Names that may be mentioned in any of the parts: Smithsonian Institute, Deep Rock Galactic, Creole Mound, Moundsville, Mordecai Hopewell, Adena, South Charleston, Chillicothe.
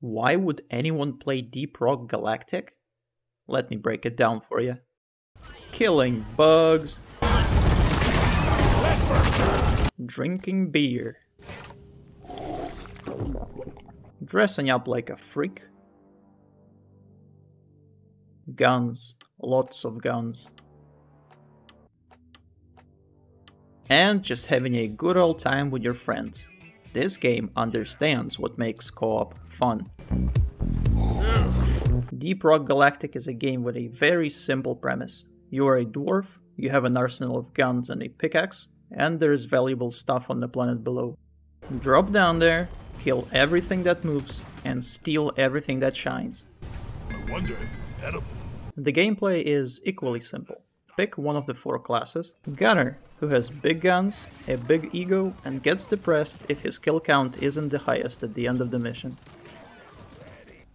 Why would anyone play Deep Rock Galactic? Let me break it down for you. Killing bugs. Drinking beer. Dressing up like a freak. Guns. Lots of guns. And just having a good old time with your friends. This game understands what makes co-op fun. Deep Rock Galactic is a game with a very simple premise. You are a dwarf, you have an arsenal of guns and a pickaxe, and there is valuable stuff on the planet below. Drop down there, kill everything that moves, and steal everything that shines. I wonder if it's edible. The gameplay is equally simple. Pick one of the four classes. Gunner, who has big guns, a big ego, and gets depressed if his kill count isn't the highest at the end of the mission.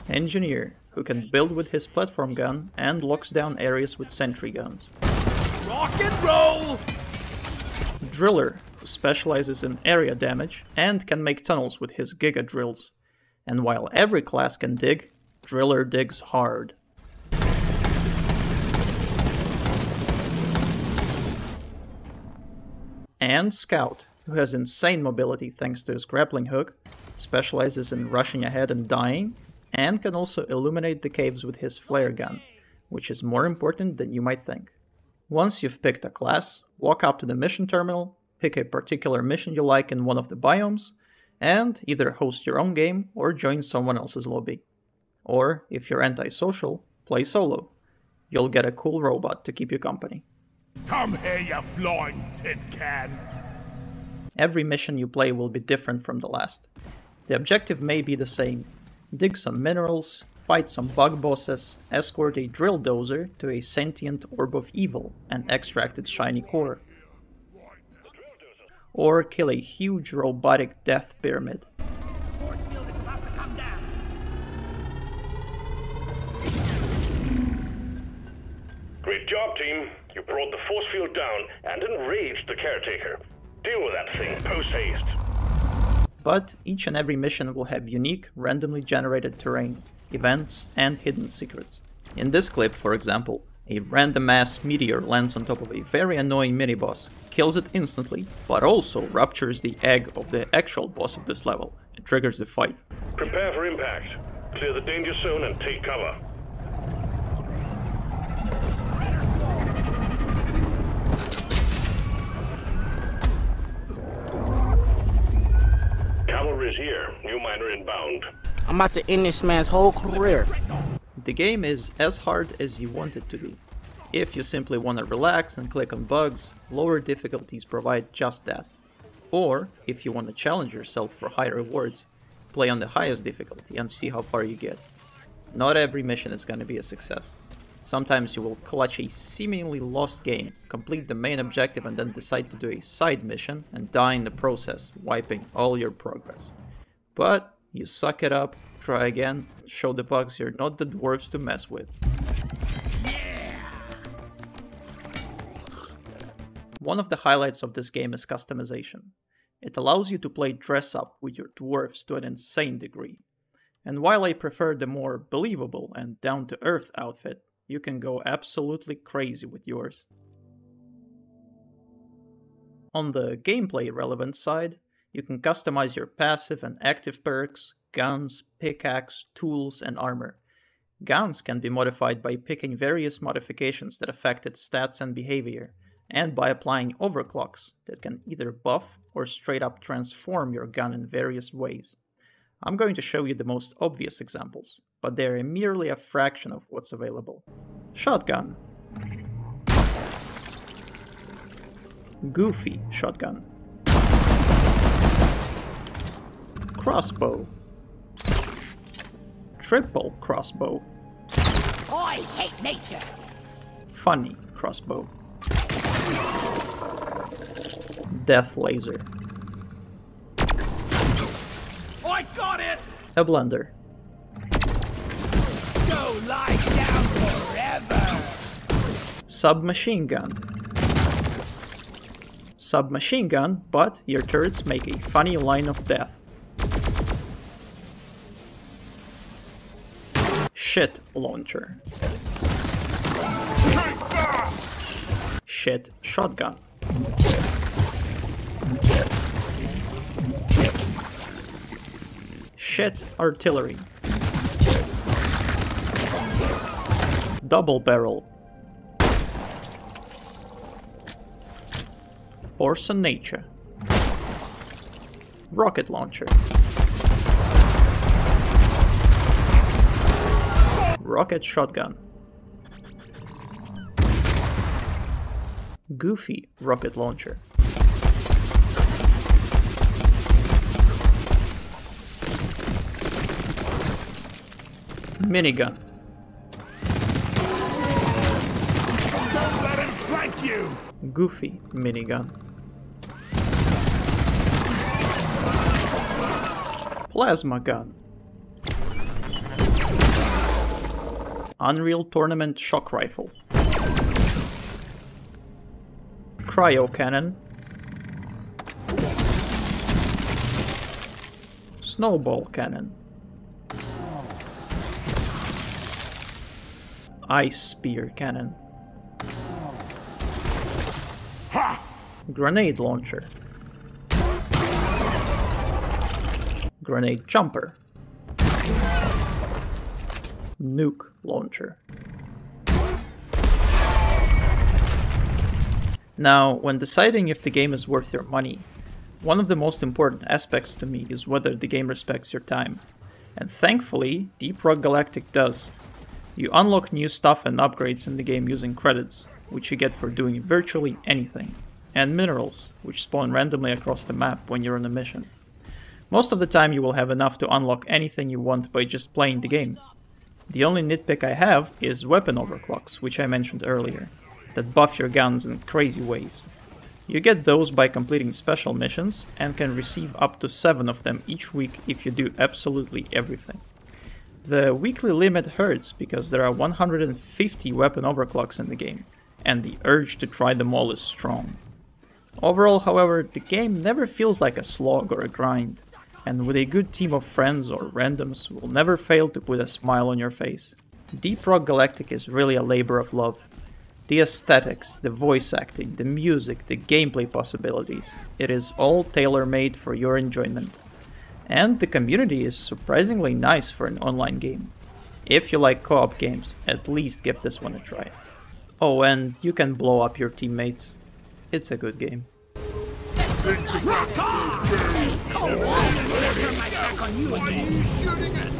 Engineer, who can build with his platform gun and locks down areas with sentry guns. Rock and roll! Driller, who specializes in area damage and can make tunnels with his giga drills. And while every class can dig, Driller digs hard. And Scout, who has insane mobility thanks to his grappling hook, specializes in rushing ahead and dying, and can also illuminate the caves with his flare gun, which is more important than you might think. Once you've picked a class, walk up to the mission terminal, pick a particular mission you like in one of the biomes, and either host your own game or join someone else's lobby. Or, if you're antisocial, play solo. You'll get a cool robot to keep you company. Come here, you flying tin can! Every mission you play will be different from the last. The objective may be the same. Dig some minerals, fight some bug bosses, escort a drill dozer to a sentient orb of evil and extract its shiny core. Or kill a huge robotic death pyramid. Great job, team! You brought the force field down and enraged the caretaker. Deal with that thing post-haste. But each and every mission will have unique, randomly generated terrain, events, and hidden secrets. In this clip, for example, a random ass meteor lands on top of a very annoying mini-boss, kills it instantly, but also ruptures the egg of the actual boss of this level and triggers the fight. Prepare for impact. Clear the danger zone and take cover. Here, new miner inbound. I'm about to end this man's whole career. The game is as hard as you want it to be. If you simply want to relax and click on bugs, lower difficulties provide just that. Or, if you want to challenge yourself for higher rewards, play on the highest difficulty and see how far you get. Not every mission is going to be a success. Sometimes you will clutch a seemingly lost game, complete the main objective and then decide to do a side mission and die in the process, wiping all your progress. But you suck it up, try again, show the bugs you're not the dwarves to mess with. Yeah! One of the highlights of this game is customization. It allows you to play dress up with your dwarves to an insane degree. And while I prefer the more believable and down-to-earth outfit, you can go absolutely crazy with yours. On the gameplay relevant side, you can customize your passive and active perks, guns, pickaxe, tools, and armor. Guns can be modified by picking various modifications that affect its stats and behavior, and by applying overclocks that can either buff or straight up transform your gun in various ways. I'm going to show you the most obvious examples, but they are merely a fraction of what's available. Shotgun. Goofy shotgun. Crossbow. Triple crossbow. I hate nature. Funny crossbow. Death laser. I got it! A blunder. Go lie down forever! Submachine gun. Submachine gun, but your turrets make a funny line of death. shit launcher. Shit shotgun. Shit artillery. Double barrel. Force of nature. Rocket launcher. Rocket shotgun. Goofy rocket launcher. Minigun. Don't let him flank you. Goofy minigun. Plasma gun. Unreal Tournament shock rifle. Cryo cannon. Snowball cannon. Ice spear cannon. Ha! Grenade launcher. Grenade jumper. Nuke launcher. Now, when deciding if the game is worth your money, one of the most important aspects to me is whether the game respects your time. And thankfully, Deep Rock Galactic does. You unlock new stuff and upgrades in the game using credits, which you get for doing virtually anything, and minerals, which spawn randomly across the map when you're on a mission. Most of the time you will have enough to unlock anything you want by just playing the game. The only nitpick I have is weapon overclocks, which I mentioned earlier, that buff your guns in crazy ways. You get those by completing special missions and can receive up to 7 of them each week if you do absolutely everything. The weekly limit hurts because there are 150 weapon overclocks in the game, and the urge to try them all is strong. Overall, however, the game never feels like a slog or a grind, and with a good team of friends or randoms will never fail to put a smile on your face. Deep Rock Galactic is really a labor of love. The aesthetics, the voice acting, the music, the gameplay possibilities, it is all tailor-made for your enjoyment. And the community is surprisingly nice for an online game. If you like co-op games, at least give this one a try. Oh, and you can blow up your teammates. It's a good game. Rock on! Hey, come on! Never my back on you again. Why are you shooting at?